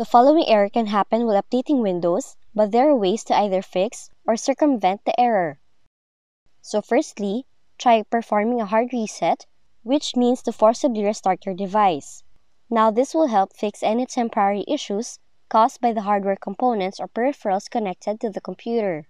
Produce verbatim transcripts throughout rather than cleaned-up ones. The following error can happen while updating Windows, but there are ways to either fix or circumvent the error. So firstly, try performing a hard reset, which means to forcibly restart your device. Now this will help fix any temporary issues caused by the hardware components or peripherals connected to the computer.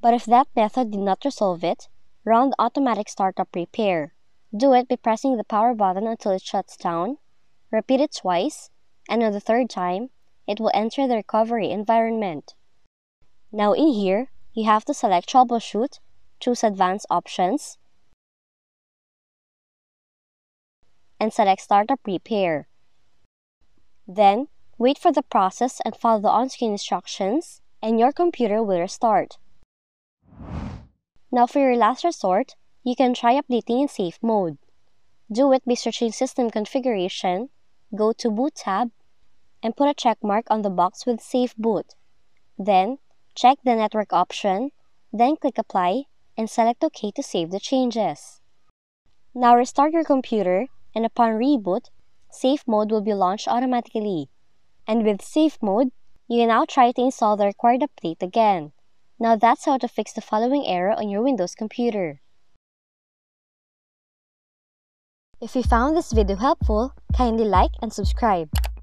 But if that method did not resolve it, run the automatic startup repair. Do it by pressing the power button until it shuts down, repeat it twice, and on the third time, it will enter the recovery environment. Now in here, you have to select Troubleshoot, choose Advanced Options, and select Startup Repair. Then, wait for the process and follow the on-screen instructions, and your computer will restart. Now for your last resort, you can try updating in safe mode. Do it by searching System Configuration, go to Boot tab, and put a check mark on the box with Safe Boot. Then, check the Network option, then click Apply, and select OK to save the changes. Now restart your computer, and upon reboot, Safe Mode will be launched automatically. And with Safe Mode, you can now try to install the required update again. Now that's how to fix the following error on your Windows computer. If you found this video helpful, kindly like and subscribe.